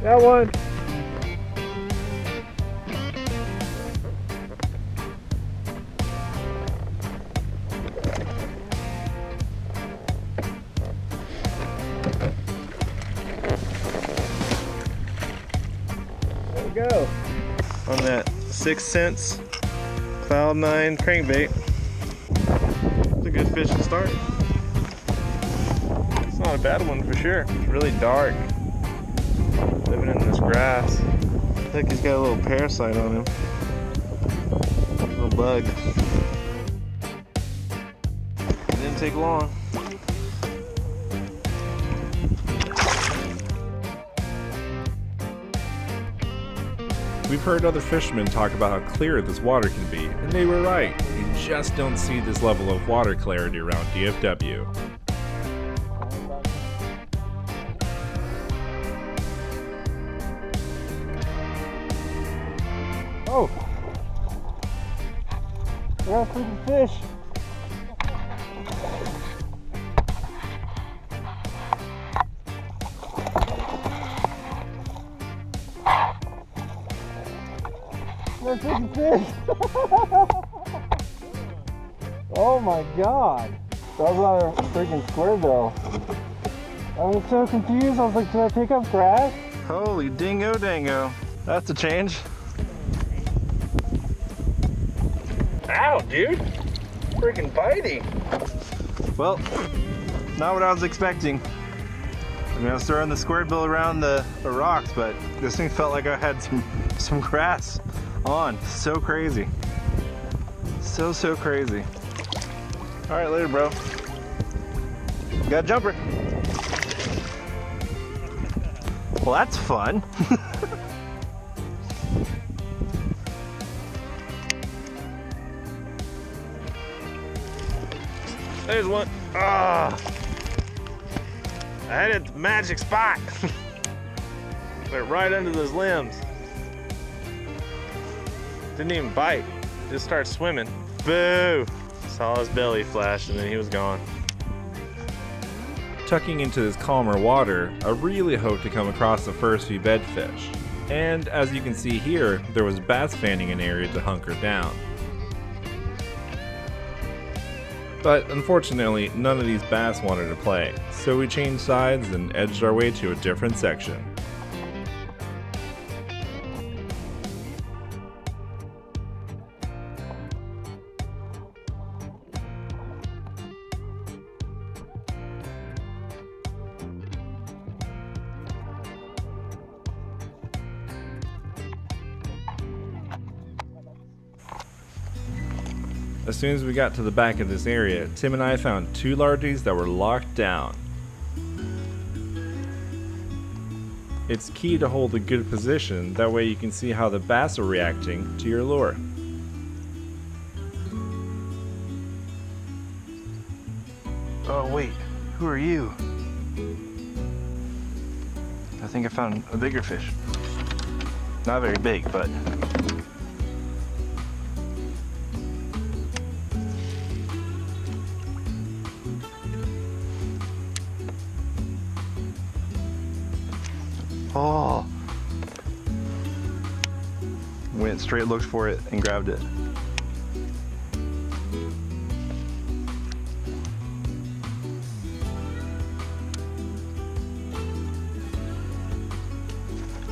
That one. There we go. On that 6 cents Cloud 9 crankbait. It's a good fish to start. It's not a bad one for sure. It's really dark. Living in this grass. I think he's got a little parasite on him. A little bug. It didn't take long. We've heard other fishermen talk about how clear this water can be, and they were right. You just don't see this level of water clarity around DFW. Oh, well, freaking fish. Well, freaking fish. Oh my God. That was not a freaking square bill. I was so confused. I was like, did I pick up grass? Holy dingo dango. That's a change. Ow, dude! Freaking biting! Well, not what I was expecting. I mean, I was throwing the square bill around the rocks, but this thing felt like I had some grass on. So crazy. So crazy. Alright, later, bro. Got a jumper! Well, that's fun! There's one. Ah! I had it at the magic spot. Went right under those limbs. Didn't even bite. Just started swimming. Boo! Saw his belly flash and then he was gone. Tucking into this calmer water, I really hoped to come across the first few bedfish. And as you can see here, there was bass fanning an area to hunker down. But unfortunately, none of these bass wanted to play, so we changed sides and edged our way to a different section. As soon as we got to the back of this area, Tim and I found two largies that were locked down. It's key to hold a good position, that way you can see how the bass are reacting to your lure. Oh wait, who are you? I think I found a bigger fish. Not very big, but... Oh. Went straight, looked for it, and grabbed it.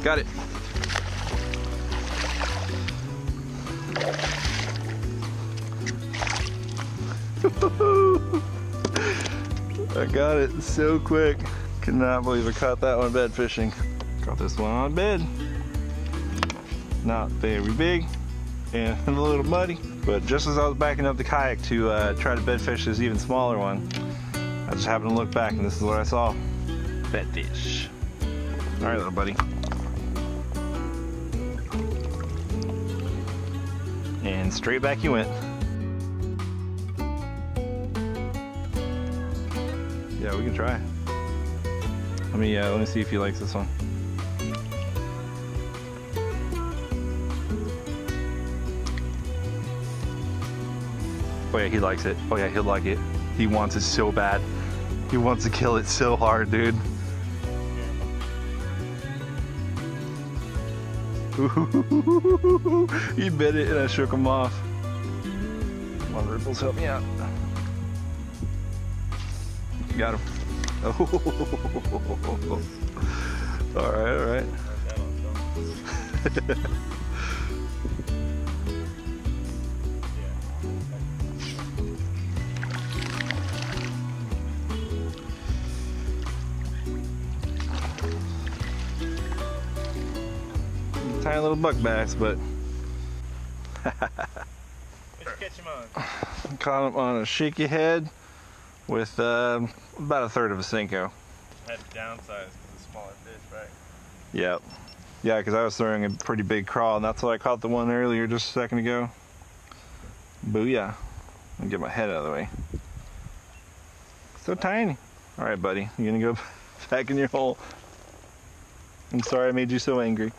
Got it. I got it so quick. Could not believe I caught that one bed fishing. Got this one on bed. Not very big, and a little muddy. But just as I was backing up the kayak to try to bed fish this even smaller one, I just happened to look back and this is what I saw. That fish. All right, little buddy. And straight back you went. Yeah, we can try. Let me see if he likes this one. Oh yeah, he likes it. Oh yeah, he'll like it. He wants it so bad. He wants to kill it so hard, dude. Ooh, he bit it and I shook him off. Come on, ripples, help me out. Got him. Oh. All right. Tiny little buck bass, but what'd you catch him on? Caught him on a shaky head with about a third of a Senko. Had to downsize because it's smaller fish, right? Yep. Yeah, because I was throwing a pretty big crawl, and that's why I caught the one earlier just a second ago. Booyah. Let me get my head out of the way. So tiny. All right, buddy. You gonna go back in your hole? I'm sorry I made you so angry.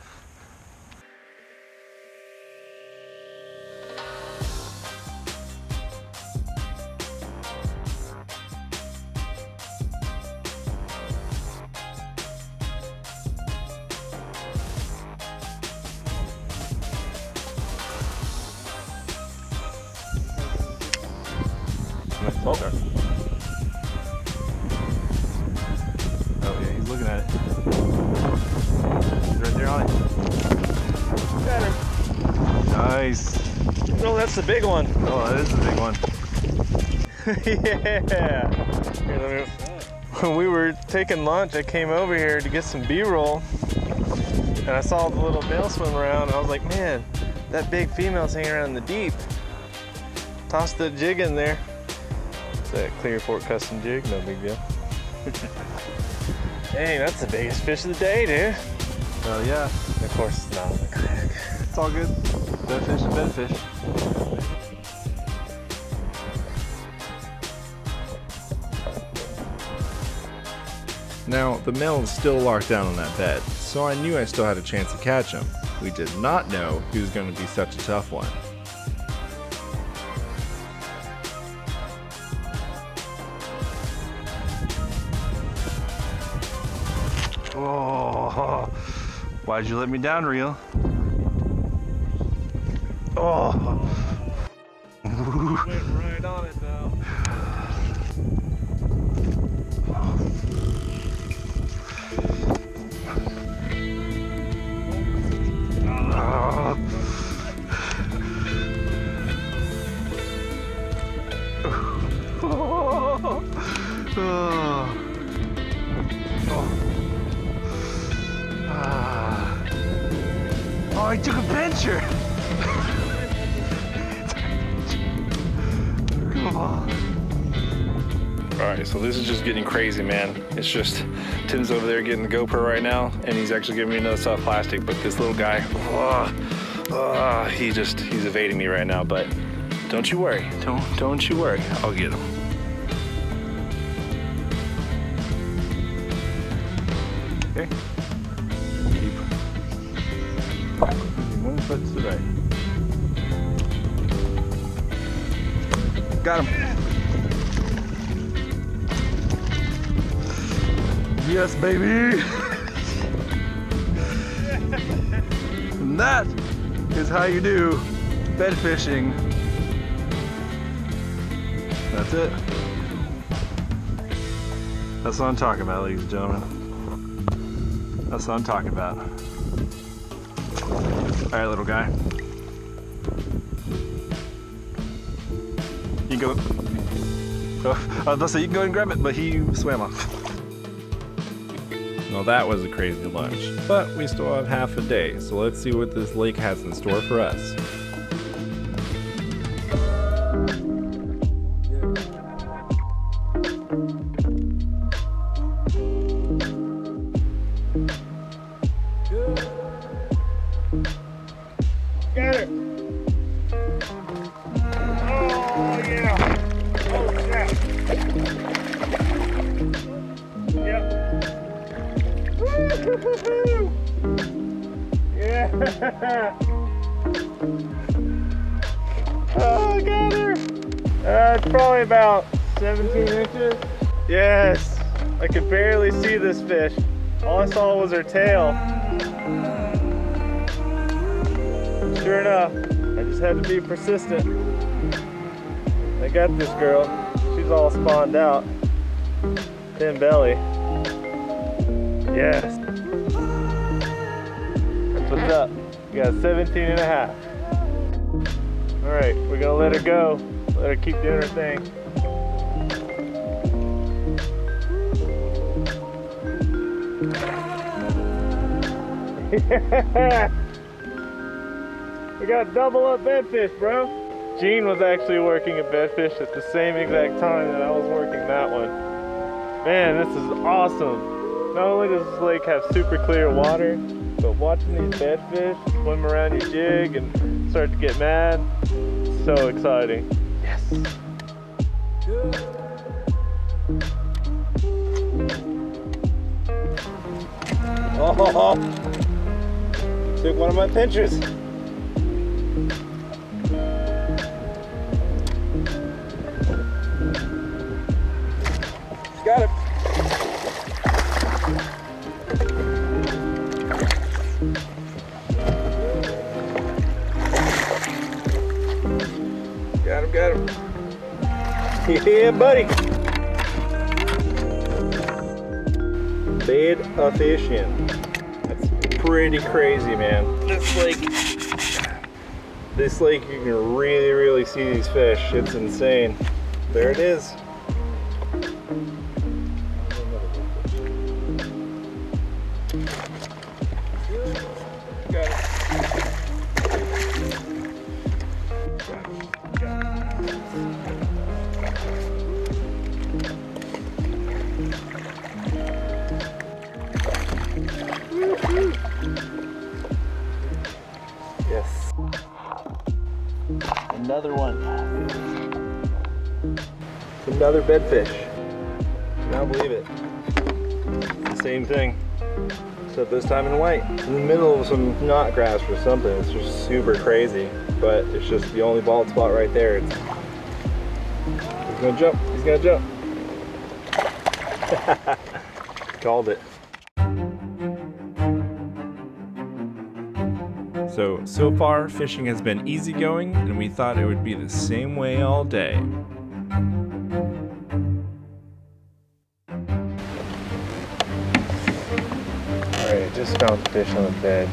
Oh. Oh yeah, he's looking at it. He's right there on it. Better. Nice. Oh, that's the big one. Oh, that is the big one. Yeah. Here, when we were taking lunch, I came over here to get some B-roll, and I saw the little male swim around. I was like, man, that big female's hanging around in the deep. Tossed the jig in there. That Clear Fork Custom Jig, no big deal. Dang, that's the biggest fish of the day, dude. Oh yeah. Of course it's not on the kayak. It's all good. Bed fish is bed fish. Now, the male is still locked down on that bed, so I knew I still had a chance to catch him. We did not know he was going to be such a tough one. Oh, why'd you let me down, Reel? Oh. Went right on it now. Oh, I took a pincher! Come on. Alright, so this is just getting crazy, man. It's just, Tim's over there getting the GoPro right now, and he's actually giving me another soft plastic, but this little guy, he's evading me right now, but don't you worry. Don't you worry. I'll get him. Okay. Foot to the right. Got him. Yes, baby. And that is how you do bed fishing. That's it. That's what I'm talking about, ladies and gentlemen. That's what I'm talking about. All right, little guy. You can go. Oh, I was gonna say you can go and grab it, but he swam off. Well, that was a crazy lunch, but we still have half a day, so let's see what this lake has in store for us. Oh, got her. It's probably about 17 inches. Yes, I could barely see this fish. All I saw was her tail. Sure enough, I just had to be persistent. I got this girl. She's all spawned out. Thin belly. Yes. That's what's up. We got 17 and a half. All right, we're gonna let her go. Let her keep doing her thing. Yeah. We got double up bedfish, bro. Gene was actually working a bedfish at the same exact time that I was working that one. Man, this is awesome. Not only does this lake have super clear water, but watching these bedfish swim around your jig and start to get mad, so exciting. Yes. Oh, took one of my pinchers. Got it. Got him, got him. Yeah, buddy. Bait a fish in. That's pretty crazy, man. This lake, you can really, really see these fish. It's insane. There it is. Yes. Another one. It's another bedfish. Cannot believe it. It's the same thing, except this time in white. It's in the middle of some knotgrass or something. It's just super crazy, but it's just the only bald spot right there. He's gonna jump. He's gonna jump. Called it. So far, fishing has been easygoing, and we thought it would be the same way all day. Alright, I just found fish on the bed,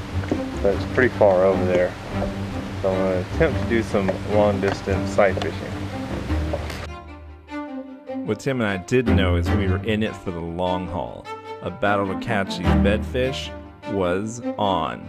but it's pretty far over there. So I'm going to attempt to do some long-distance sight fishing. What Tim and I did know is we were in it for the long haul. A battle to catch these bedfish was on.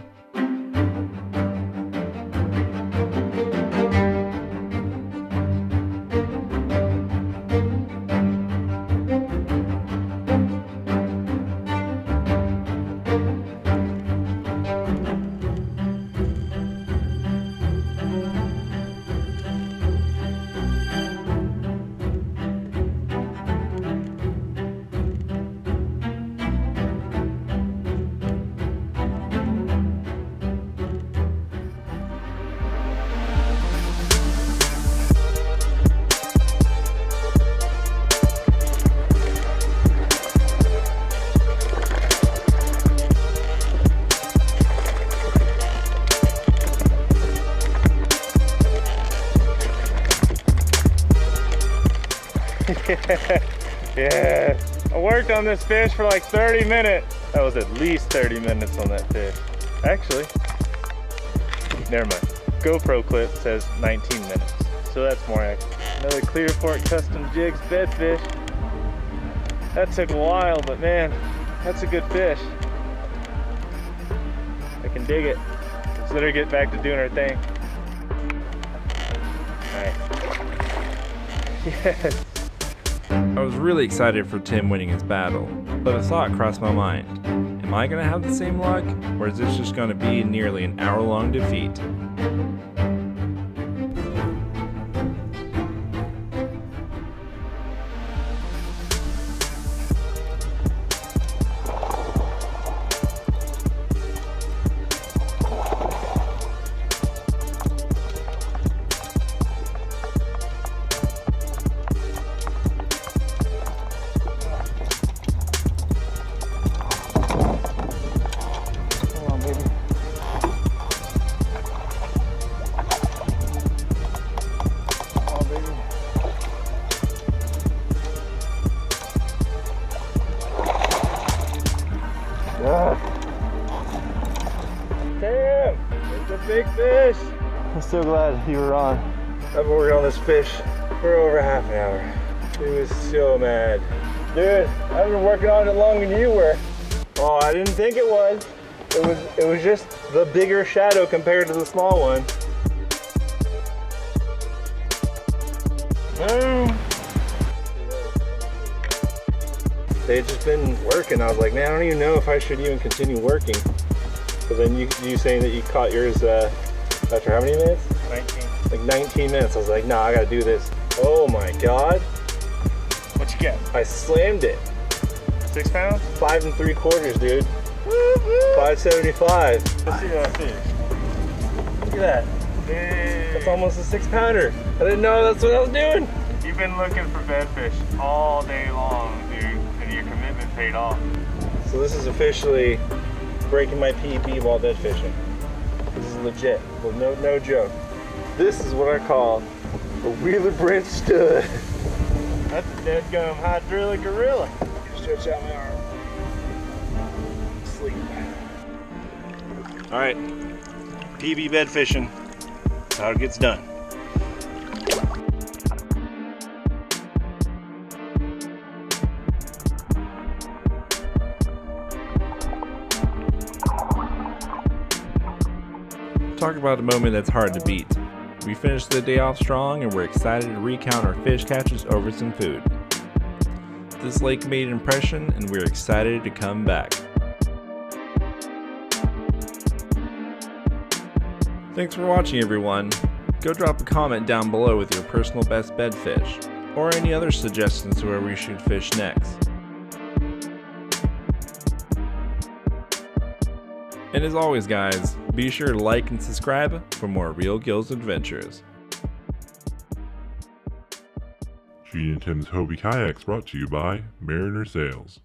Yeah, I worked on this fish for like 30 minutes. That was at least 30 minutes on that fish. Actually, never mind. GoPro clip says 19 minutes, so that's more accurate. Another Clear Fork Custom Jigs bedfish. That took a while, but man, that's a good fish. I can dig it. Let's let her get back to doing her thing. All right. Yes. I was really excited for Tim winning his battle, but a thought crossed my mind. Am I going to have the same luck, or is this just going to be nearly an hour-long defeat? a big fish. I'm so glad you were on. I've been working on this fish for over half an hour. He was so mad. Dude, I've been working on it longer than you were. Oh, I didn't think it was. It was just the bigger shadow compared to the small one. Boom. They had just been working. I was like, man, I don't even know if I should even continue working. So then you saying that you caught yours after how many minutes? 19. Like 19 minutes. I was like, nah, I gotta do this. Oh my God. What'd you get? I slammed it. 6 pounds? 5 3/4, dude. Woo-hoo. 575. Let's see that fish. Look at that. Hey. That's almost a 6-pounder. I didn't know that's what I was doing. You've been looking for bedfish all day long, dude, and your commitment paid off. So this is officially breaking my PB while dead fishing. This is legit. Well, no joke. This is what I call a Wheeler Branch stud. That's a dead gum hydrilla gorilla. Stretch out my arm. Sleep. All right, PB bed fishing. That's how it gets done. Talk about a moment that's hard to beat. We finished the day off strong and we're excited to recount our fish catches over some food. This lake made an impression and we're excited to come back. Thanks for watching, everyone. Go drop a comment down below with your personal best bed fish or any other suggestions to where we should fish next. And as always, guys, be sure to like and subscribe for more Real Gills adventures. G&M's Hobie Kayaks brought to you by Mariner Sails.